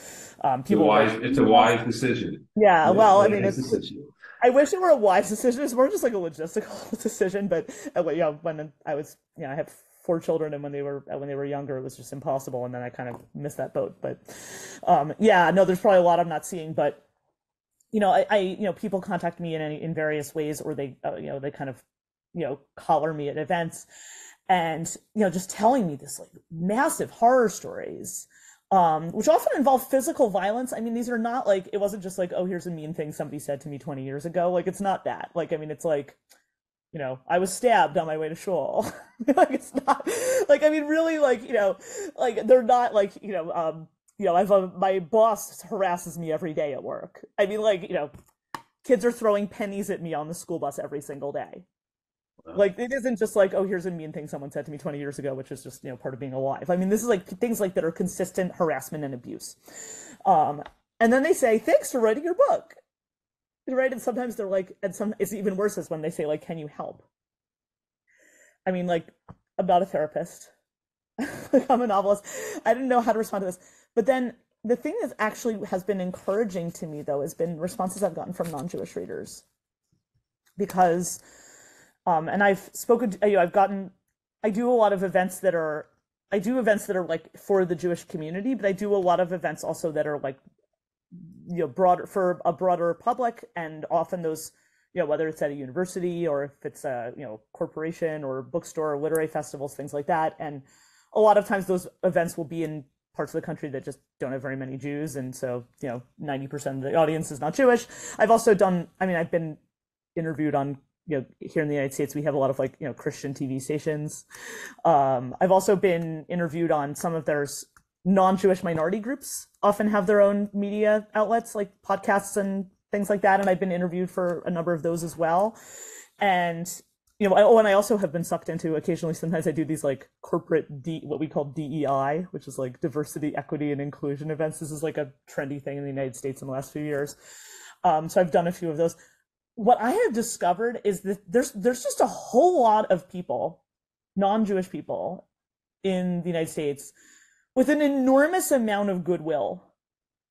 um, people- wise, It's a wise decision. Yeah, yeah, well, I mean, it's, decision. I wish it were a wise decision. It's more just like a logistical decision, but uh, you know, when I was, you know, I have four children, and when they were, when they were younger, it was just impossible. And then I kind of missed that boat, but um, yeah, no, there's probably a lot I'm not seeing, but you know, I, I, you know, people contact me in any, in various ways, or they, uh, you know, they kind of, you know, collar me at events. and, you know, just telling me this like massive horror stories, um, which often involve physical violence. I mean, these are not like, it wasn't just like, oh, here's a mean thing somebody said to me twenty years ago. Like, it's not that. Like, I mean, it's like, you know, I was stabbed on my way to shul. Like, it's not like, I mean, really, like, you know, like they're not like, you know, um, you know, I've, uh, my boss harasses me every day at work. I mean, like, you know, kids are throwing pennies at me on the school bus every single day. Wow. Like, it isn't just like, oh, here's a mean thing someone said to me twenty years ago, which is just, you know, part of being alive. I mean, this is like things like that are consistent harassment and abuse. Um, and then they say, thanks for writing your book. Right. And sometimes they're like, and some, it's even worse is when they say, like, can you help? I mean, like, I'm not a therapist. I'm a novelist. I didn't know how to respond to this. But then the thing that actually has been encouraging to me, though, has been responses I've gotten from non-Jewish readers. Because, um, and I've spoken, to, you know, I've gotten, I do a lot of events that are, I do events that are like for the Jewish community, but I do a lot of events also that are like, you know, broader, for a broader public. And often those, you know, whether it's at a university or if it's a, you know, corporation or bookstore or literary festivals, things like that. And a lot of times those events will be in parts of the country that just don't have very many Jews. And so, you know, ninety percent of the audience is not Jewish. I've also done, I mean, I've been interviewed on, you know, here in the United States, we have a lot of like, you know, Christian T V stations. Um, I've also been interviewed on some of their non-Jewish minority groups, often have their own media outlets like podcasts and things like that. And I've been interviewed for a number of those as well. And, you know, I, oh, and I also have been sucked into occasionally, sometimes I do these like corporate D, what we call D E I, which is like diversity, equity, and inclusion events. This is like a trendy thing in the United States in the last few years. Um, so I've done a few of those. What I have discovered is that there's, there's just a whole lot of people, non-Jewish people in the United States, with an enormous amount of goodwill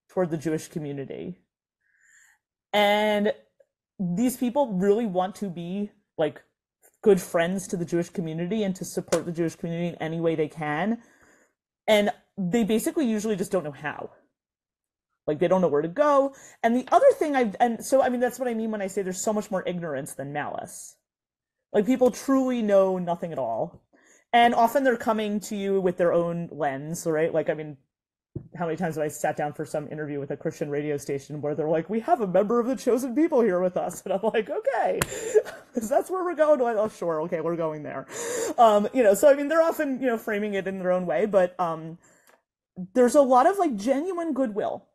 toward the Jewish community. And these people really want to be like good friends to the Jewish community and to support the Jewish community in any way they can. And they basically usually just don't know how. Like, they don't know where to go. And the other thing I've, and so, I mean, that's what I mean when I say there's so much more ignorance than malice. Like, people truly know nothing at all. And often they're coming to you with their own lens, right? Like, I mean, how many times have I sat down for some interview with a Christian radio station where they're like, we have a member of the chosen people here with us. And I'm like, okay, because that's where we're going. Oh, sure. Okay, we're going there. Um, you know, so I mean, they're often, you know, framing it in their own way, but um, there's a lot of like genuine goodwill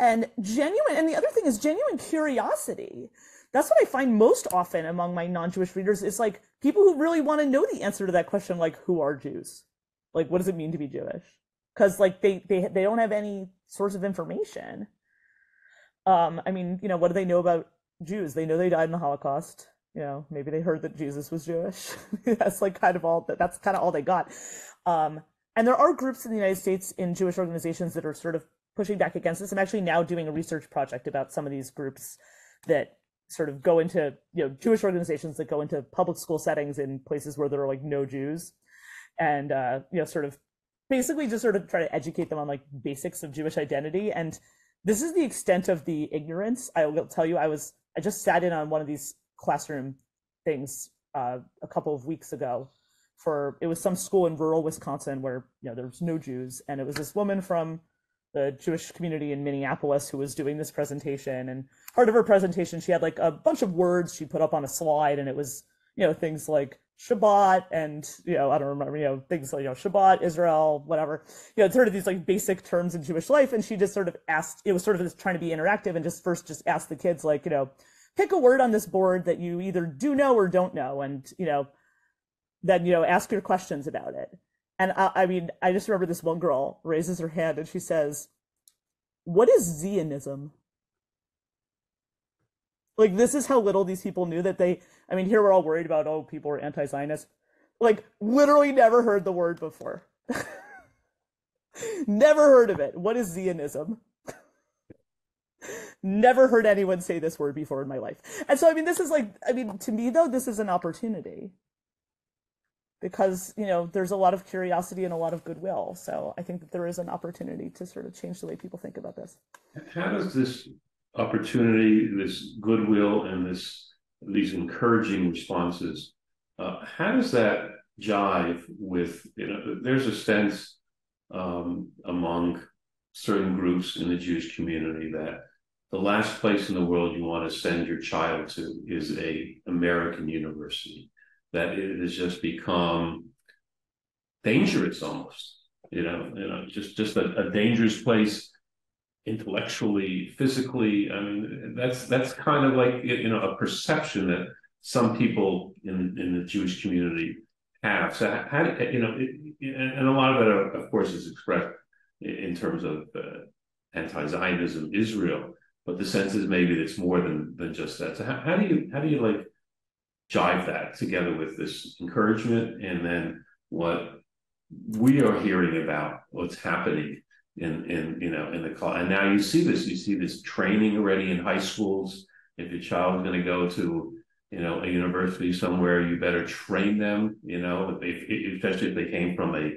and genuine. And the other thing is genuine curiosity. That's what I find most often among my non-Jewish readers. It's like people who really want to know the answer to that question, like, who are Jews? Like, what does it mean to be Jewish? Because like they, they they don't have any source of information. Um, I mean, you know, what do they know about Jews? They know they died in the Holocaust. You know, maybe they heard that Jesus was Jewish. That's like kind of all that. That's kind of all they got. Um, and there are groups in the United States in Jewish organizations that are sort of pushing back against this. I'm actually now doing a research project about some of these groups that sort of go into, you know, Jewish organizations that go into public school settings in places where there are like no Jews, and uh, you know, sort of basically just sort of try to educate them on like basics of Jewish identity. And this is the extent of the ignorance. I will tell you, I was I just sat in on one of these classroom things uh, a couple of weeks ago. For it was some school in rural Wisconsin where, you know, there's no Jews, and it was this woman from the Jewish community in Minneapolis who was doing this presentation. And part of her presentation, she had like a bunch of words she put up on a slide, and it was, you know, things like Shabbat and, you know, I don't remember, you know, things like, you know, Shabbat, Israel, whatever, you know, sort of these like basic terms in Jewish life. And she just sort of asked, it was sort of just trying to be interactive, and just first just asked the kids, like, you know, pick a word on this board that you either do know or don't know. And, you know, then, you know, ask your questions about it. And I, I mean, I just remember this one girl raises her hand and she says, what is Zionism? Like, this is how little these people knew that they, I mean, here we're all worried about, oh, people are anti-Zionist. Like, literally never heard the word before. Never heard of it. What is Zionism? Never heard anyone say this word before in my life. And so, I mean, this is like, I mean, to me, though, this is an opportunity. Because, you know, there's a lot of curiosity and a lot of goodwill. So I think that there is an opportunity to sort of change the way people think about this. How does this opportunity, this goodwill, and this these encouraging responses, uh, how does that jive with, you know, there's a sense um, among certain groups in the Jewish community that the last place in the world you want to send your child to is a American university, that it has just become dangerous almost, you know, you know, just, just a, a dangerous place intellectually, physically. I mean, that's, that's kind of like, you know, a perception that some people in, in the Jewish community have. So, how, you know, it, and a lot of it, of course, is expressed in terms of uh, anti-Zionism, Israel, but the sense is maybe it's more than than just that. So how, how do you how do you like jive that together with this encouragement and then what we are hearing about what's happening in in you know in the and now you see this you see this training already in high schools. If your child is going to go to you know a university somewhere, you better train them. You know, if, if, especially if they came from a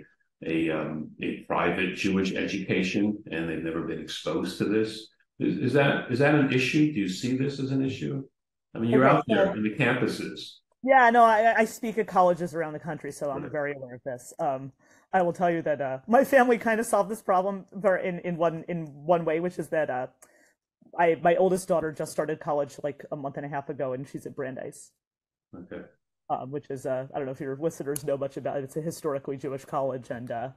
a um, a private Jewish education and they've never been exposed to this. Is, is that is that an issue? Do you see this as an issue? I mean, you're okay, out there so, in the campuses. Yeah, no, I, I speak at colleges around the country, so I'm right. very aware of this. Um, I will tell you that uh, my family kind of solved this problem in in one in one way, which is that uh, I my oldest daughter just started college like a month and a half ago, and she's at Brandeis. Okay. Um, which is uh, I don't know if your listeners know much about it. It's a historically Jewish college, and uh,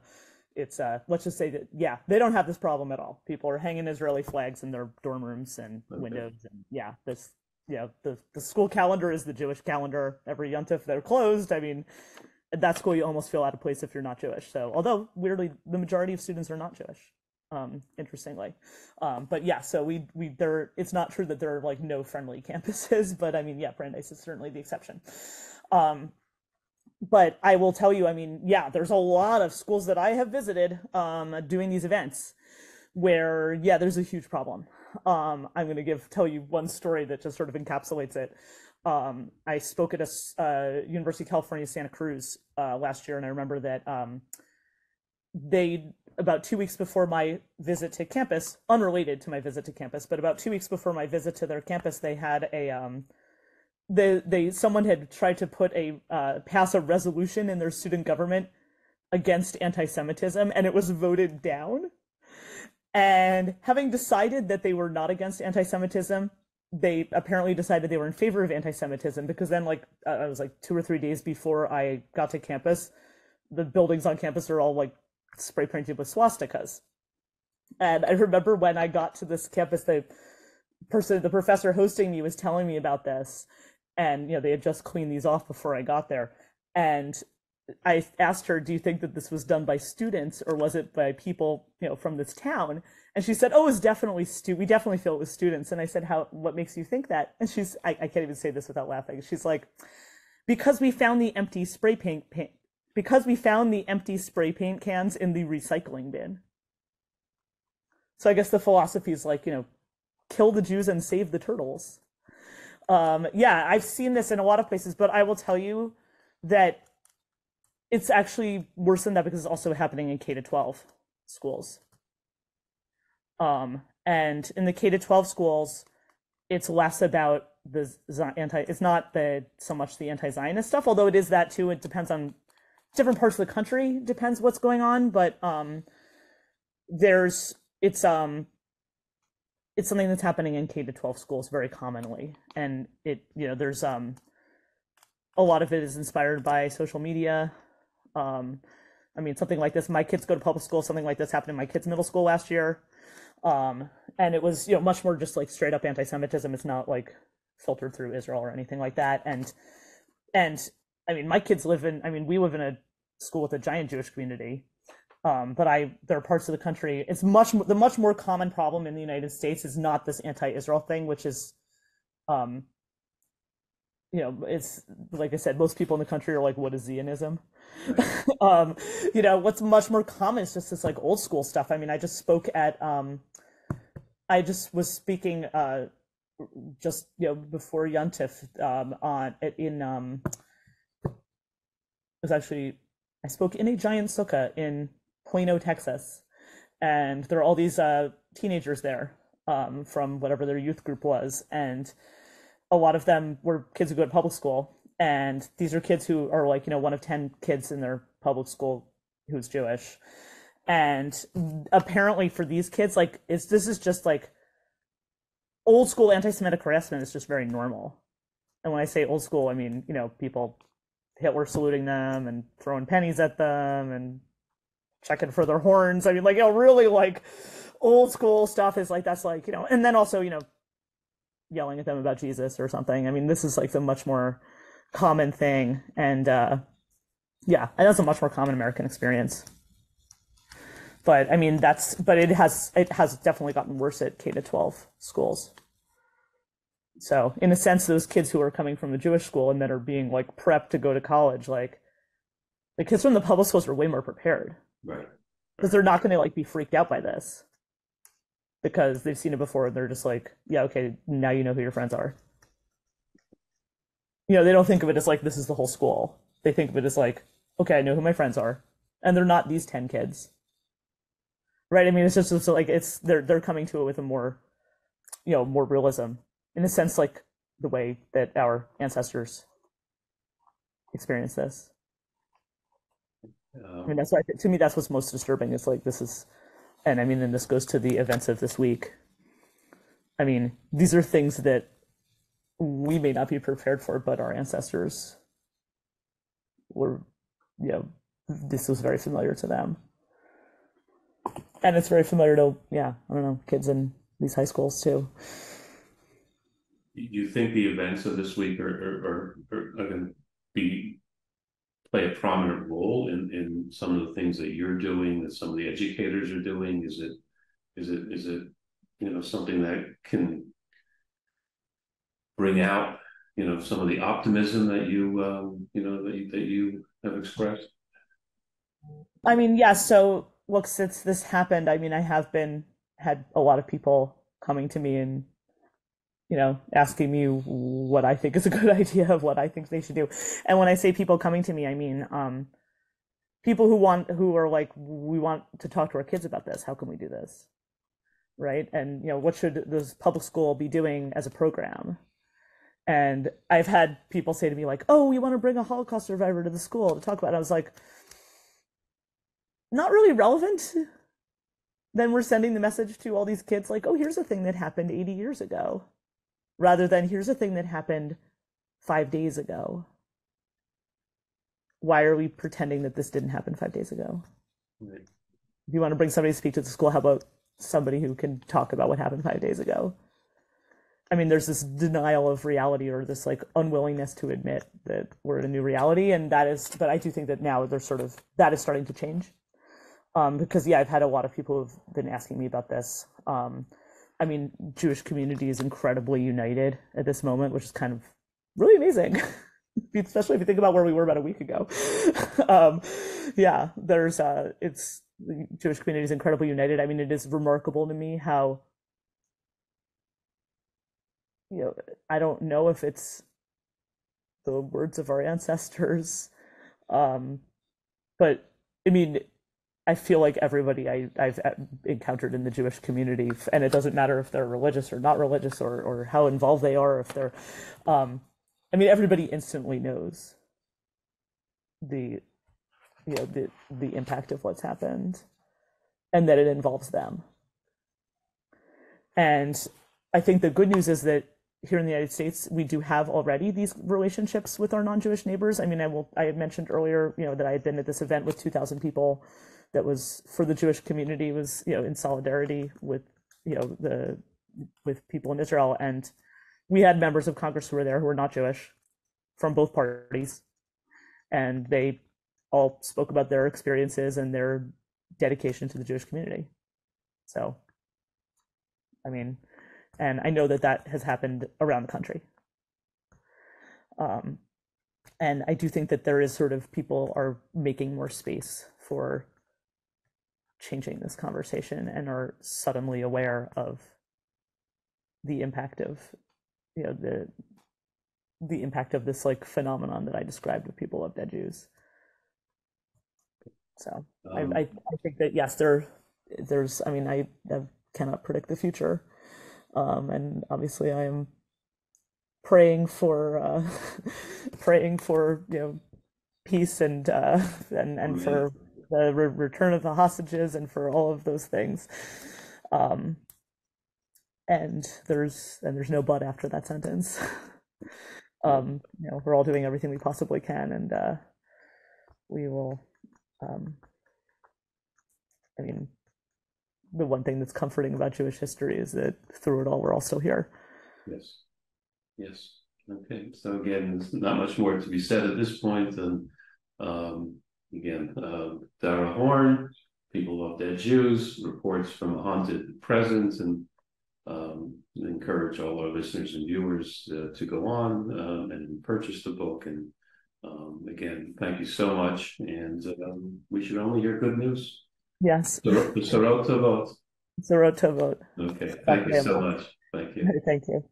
it's uh, let's just say that yeah, they don't have this problem at all. People are hanging Israeli flags in their dorm rooms and okay. windows, and yeah, this yeah the the school calendar is the Jewish calendar. Every Yontif they're closed. I mean, at that school you almost feel out of place if you're not Jewish. So although weirdly the majority of students are not Jewish, um, interestingly, um, but yeah, so we we there it's not true that there are like no friendly campuses, but I mean yeah, Brandeis is certainly the exception. Um, but I will tell you, I mean, yeah, there's a lot of schools that I have visited um, doing these events where, yeah, there's a huge problem. Um, I'm going to give tell you one story that just sort of encapsulates it. Um, I spoke at a uh, University of California, Santa Cruz uh, last year, and I remember that um, they, about two weeks before my visit to campus, unrelated to my visit to campus, but about two weeks before my visit to their campus, they had a... Um, They, they, someone had tried to put a uh, pass a resolution in their student government against anti-Semitism, and it was voted down. And having decided that they were not against anti-Semitism, they apparently decided they were in favor of anti-Semitism, because then, like, uh, I was like two or three days before I got to campus, the buildings on campus are all like spray painted with swastikas. And I remember when I got to this campus, the person, the professor hosting me, was telling me about this. And, you know, they had just cleaned these off before I got there. And I asked her, do you think that this was done by students or was it by people, you know, from this town? And she said, oh, it was definitely stu. We definitely feel it was students. And I said, how, what makes you think that? And she's, I, I can't even say this without laughing. She's like, because we found the empty spray paint, paint, because we found the empty spray paint cans in the recycling bin. So I guess the philosophy is like, you know, kill the Jews and save the turtles. Um, yeah, I've seen this in a lot of places, but I will tell you that it's actually worse than that because it's also happening in K to twelve schools. Um, and in the K to twelve schools, it's less about the anti, it's not the so much the anti-Zionist stuff, although it is that too. It depends on different parts of the country, depends what's going on, but um, there's, it's, um, it's something that's happening in K to twelve schools very commonly. And it, you know, there's um, a lot of it is inspired by social media. Um, I mean, something like this, my kids go to public school, something like this happened in my kids' middle school last year. Um, and it was, you know, much more just like straight up anti-Semitism. It's not like filtered through Israel or anything like that. And, and I mean, my kids live in, I mean, we live in a school with a giant Jewish community. Um, but I, there are parts of the country, it's much, the much more common problem in the United States is not this anti-Israel thing, which is, um, you know, it's, like I said, most people in the country are like, what is Zionism? Right. um, you know, what's much more common is just this like old school stuff. I mean, I just spoke at, um, I just was speaking uh, just, you know, before Yontif um, on, in, um, it was actually, I spoke in a giant sukkah in Plano, Texas, and there are all these uh, teenagers there um, from whatever their youth group was, and a lot of them were kids who go to public school, And these are kids who are like, you know, one of ten kids in their public school who's Jewish. And apparently for these kids, like, it's, this is just like old school anti-Semitic harassment is just very normal. And when I say old school, I mean, you know, people, Hitler saluting them and throwing pennies at them and checking for their horns. I mean, like, you know, really like old school stuff is like, that's like, you know, and then also, you know, yelling at them about Jesus or something. I mean, this is like the much more common thing. And uh, yeah, and that's a much more common American experience. But I mean, that's, but it has, it has definitely gotten worse at K to twelve schools. So in a sense, those kids who are coming from the Jewish school and that are being like prepped to go to college, like the kids from the public schools are way more prepared. Right. Because they're not going to like be freaked out by this because they've seen it before. And they're just like, yeah, okay, now you know who your friends are. You know, they don't think of it as like, this is the whole school. They think of it as like, okay, I know who my friends are. And they're not these ten kids. Right. I mean, it's just, it's like, it's, they're, they're coming to it with a more, you know, more realism. In a sense, like the way that our ancestors experienced this. Um, I mean, that's why, to me, that's what's most disturbing. It's like, this is, and I mean, and this goes to the events of this week. I mean, these are things that we may not be prepared for, but our ancestors were, you know, this was very familiar to them. And it's very familiar to, yeah, I don't know, kids in these high schools too. Do you think the events of this week are, are, are, are going to be play a prominent role in, in some of the things that you're doing, that some of the educators are doing? Is it is it is it you know something that can bring out you know some of the optimism that you um, you know that you, that you have expressed? I mean, yes. Yeah, so look, since this happened, I mean, I have been had a lot of people coming to me and, you know, asking me what I think is a good idea of what I think they should do. And when I say people coming to me, I mean, um, people who want, who are like, we want to talk to our kids about this. How can we do this? Right. And, you know, what should this public school be doing as a program? And I've had people say to me like, oh, we want to bring a Holocaust survivor to the school to talk about it. I was like, not really relevant. Then we're sending the message to all these kids like, oh, here's a thing that happened eighty years ago. Rather than here's a thing that happened five days ago. Why are we pretending that this didn't happen five days ago? Right. If you want to bring somebody to speak to the school, how about somebody who can talk about what happened five days ago? I mean, there's this denial of reality or this like unwillingness to admit that we're in a new reality. And that is, but I do think that now there's sort of, that is starting to change. Um, because yeah, I've had a lot of people who've been asking me about this. Um, I mean, Jewish community is incredibly united at this moment, which is kind of really amazing, especially if you think about where we were about a week ago. um, yeah, there's uh, it's the Jewish community is incredibly united. I mean, it is remarkable to me how, you know, I don't know if it's the words of our ancestors, um, but I mean, I feel like everybody I, I've encountered in the Jewish community, and it doesn't matter if they're religious or not religious or, or how involved they are, if they're, um, I mean, everybody instantly knows the, you know, the, the impact of what's happened and that it involves them. And I think the good news is that here in the United States, we do have already these relationships with our non-Jewish neighbors. I mean, I will, I had mentioned earlier, you know, that I had been at this event with two thousand people. That was for the Jewish community, was, you know, in solidarity with, you know, the, with people in Israel. And we had members of Congress who were there who were not Jewish from both parties. And they all spoke about their experiences and their dedication to the Jewish community. So, I mean, and I know that that has happened around the country. Um, and I do think that there is sort of people are making more space for changing this conversation and are suddenly aware of the impact of, you know, the the impact of this like phenomenon that I described with People Love Dead Jews. So um, I, I I think that yes, there there's I mean I, I cannot predict the future, um, and obviously I am praying for uh, praying for, you know, peace and uh, and and for the re return of the hostages and for all of those things. Um, and there's and there's no but after that sentence. Um, you know, we're all doing everything we possibly can, and uh, we will. Um, I mean, the one thing that's comforting about Jewish history is that through it all, we're all still here. Yes. Yes. Okay. So again, there's not much more to be said at this point. And um, again, uh, Dara Horn, People Love Dead Jews, reports from a haunted present, and um, encourage all our listeners and viewers uh, to go on uh, and purchase the book. And um, again, thank you so much. And um, we should only hear good news. Yes. Sorot Tovot. Sorot Tovot. Okay. Thank you so much. Thank you. Thank you.